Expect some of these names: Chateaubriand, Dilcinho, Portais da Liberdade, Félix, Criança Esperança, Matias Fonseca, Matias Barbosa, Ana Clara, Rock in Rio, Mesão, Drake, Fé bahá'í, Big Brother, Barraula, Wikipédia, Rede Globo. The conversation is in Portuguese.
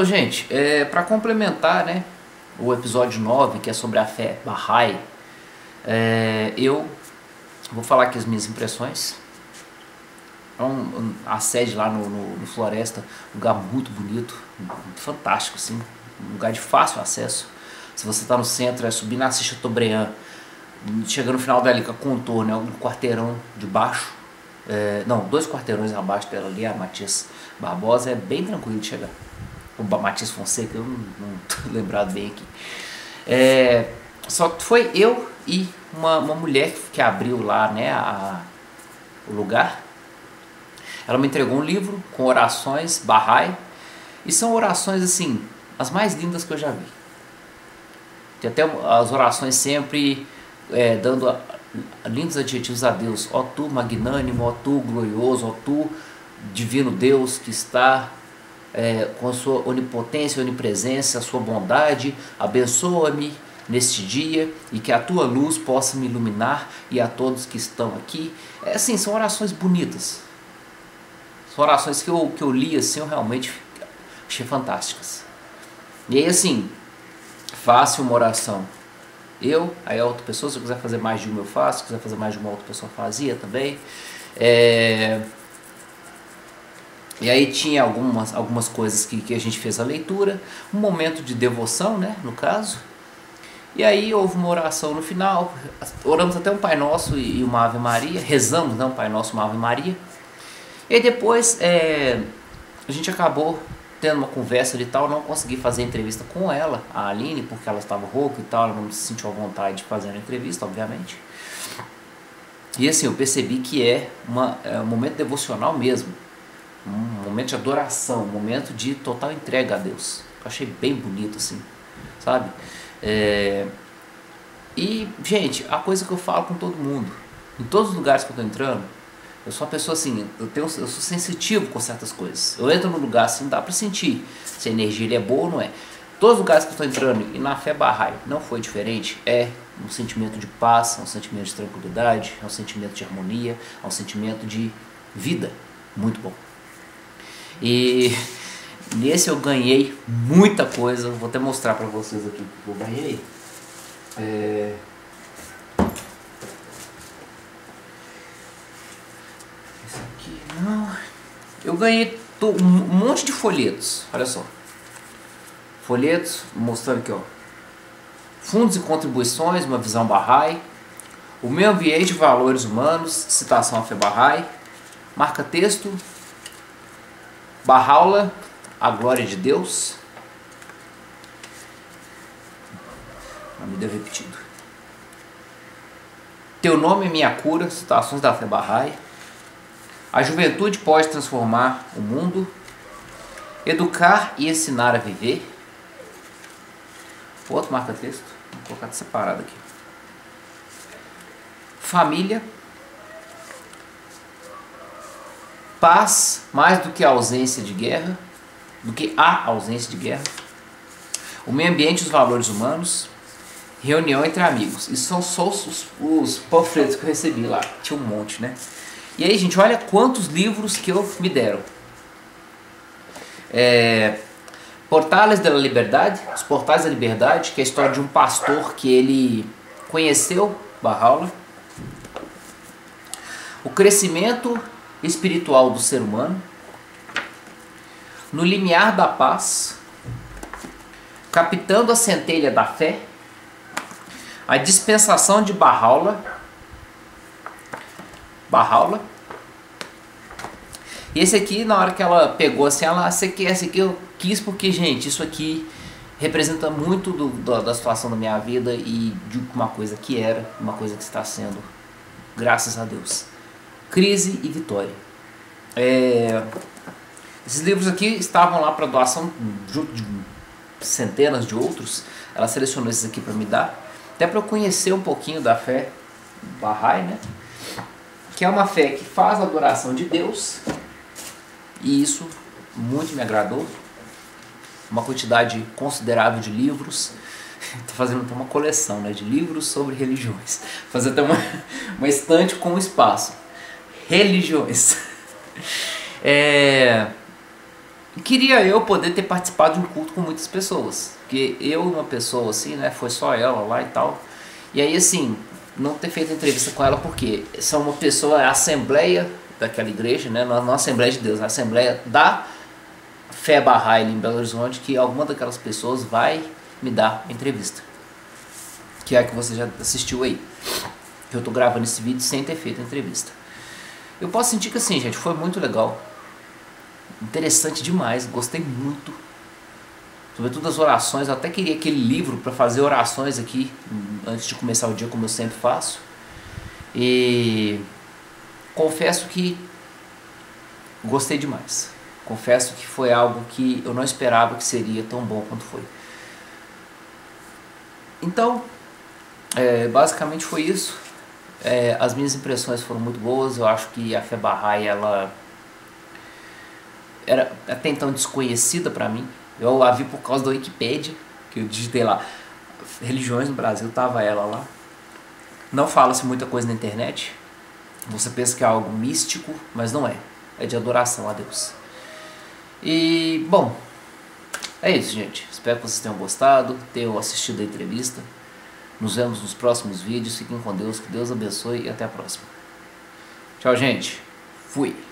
Então, gente, para complementar, né, o episódio 9, que é sobre a fé bahá'í, eu vou falar aqui as minhas impressões. A sede lá no Floresta, um lugar muito bonito, fantástico, assim, um lugar de fácil acesso. Se você está no centro, é subir na Chateaubriand, chegando no final dela, que é contorno, é um quarteirão de baixo, não, dois quarteirões abaixo dela ali, a Matias Barbosa, é bem tranquilo de chegar. O Matias Fonseca, eu não estou lembrado bem aqui. Só que foi eu e uma mulher que abriu lá, né, o lugar. Ela me entregou um livro com orações bahá'í, e são orações assim, as mais lindas que eu já vi. Tem até as orações sempre dando lindos adjetivos a Deus. Ó tu magnânimo, ó tu glorioso, ó tu divino Deus que está com a sua onipotência, onipresença, a sua bondade, abençoa-me neste dia e que a tua luz possa me iluminar e a todos que estão aqui. Assim, são orações bonitas. São orações que eu li assim, eu realmente achei fantásticas. E aí assim, faça uma oração. Aí a outra pessoa, se eu quiser fazer mais de uma eu faço, se quiser fazer mais de uma outra pessoa fazia também. E aí tinha algumas coisas que a gente fez a leitura, um momento de devoção, né, no caso. E aí houve uma oração no final, oramos até um Pai Nosso e uma Ave Maria, rezamos, né, um Pai Nosso e uma Ave Maria. E aí depois a gente acabou tendo uma conversa ali e tal, não consegui fazer entrevista com ela, a Aline, porque ela estava rouca e tal, ela não se sentiu à vontade de fazer a entrevista, obviamente. E assim, eu percebi que é um momento devocional mesmo, um momento de adoração, um momento de total entrega a Deus. Eu achei bem bonito assim, sabe? E, gente, a coisa que eu falo com todo mundo, em todos os lugares que eu tô entrando, eu sou uma pessoa assim, eu sou sensitivo com certas coisas. Eu entro num lugar assim, dá pra sentir se a energia é boa ou não é. Todos os lugares que eu tô entrando, e na fé bahá'í não foi diferente, é um sentimento de paz, é um sentimento de tranquilidade, é um sentimento de harmonia, é um sentimento de vida. Muito bom. E nesse eu ganhei muita coisa, vou até mostrar pra vocês aqui o que eu ganhei. Esse aqui não. Eu ganhei um monte de folhetos, olha só. Folhetos, mostrando aqui, ó. Fundos e contribuições, uma visão bahá'í. O meio ambiente, valores humanos, citação à fé bahá'í. Marca texto. Barraula, a glória de Deus. Não me deu repetido. Teu nome é minha cura, citações da fé bahá'í. A juventude pode transformar o mundo. Educar e ensinar a viver. Outro marca-texto. Vou colocar separado aqui. Família. Paz, mais do que a ausência de guerra, do que a ausência de guerra. O meio ambiente e os valores humanos. Reunião entre amigos. Isso são só os panfletos que eu recebi lá. Tinha um monte, né? E aí, gente, olha quantos livros que me deram. Portais da Liberdade, os Portais da Liberdade, que é a história de um pastor que ele conheceu, Barraula. O crescimento espiritual do ser humano, no limiar da paz, captando a centelha da fé, a dispensação de Barraula. E esse aqui, na hora que ela pegou assim, esse aqui eu quis porque, gente, isso aqui representa muito da situação da minha vida e de uma coisa que era, uma coisa que está sendo, graças a Deus. Crise e vitória. Esses livros aqui estavam lá para doação junto de centenas de outros. Ela selecionou esses aqui para me dar, até para eu conhecer um pouquinho da fé bahá'í, né? Que é uma fé que faz a adoração de Deus. E isso muito me agradou. Uma quantidade considerável de livros. Estou fazendo até uma coleção, né, de livros sobre religiões. Vou fazer até uma estante com espaço. Religiões. Queria eu poder ter participado de um culto com muitas pessoas, porque eu, uma pessoa assim, né, foi só ela lá e tal, e aí assim, não ter feito entrevista com ela, porque são uma pessoa, a assembleia daquela igreja, né, não a Assembleia de Deus, a Assembleia da Fé Bahá'í em Belo Horizonte, que alguma daquelas pessoas vai me dar entrevista, que é a que você já assistiu aí, que eu tô gravando esse vídeo sem ter feito entrevista. Eu posso sentir que assim, gente, foi muito legal, interessante demais, gostei muito, sobretudo das orações. Eu até queria aquele livro para fazer orações aqui antes de começar o dia, como eu sempre faço, e confesso que gostei demais, confesso que foi algo que eu não esperava que seria tão bom quanto foi. Então, basicamente foi isso. As minhas impressões foram muito boas. Eu acho que a Fé Bahá'í, ela era até então desconhecida para mim. Eu a vi por causa da Wikipédia, que eu digitei lá religiões no Brasil, tava ela lá. Não fala-se muita coisa na internet, você pensa que é algo místico, mas não é, é de adoração a Deus. E bom, é isso, gente. Espero que vocês tenham gostado, tenham assistido a entrevista. Nos vemos nos próximos vídeos. Fiquem com Deus, que Deus abençoe e até a próxima. Tchau, gente. Fui.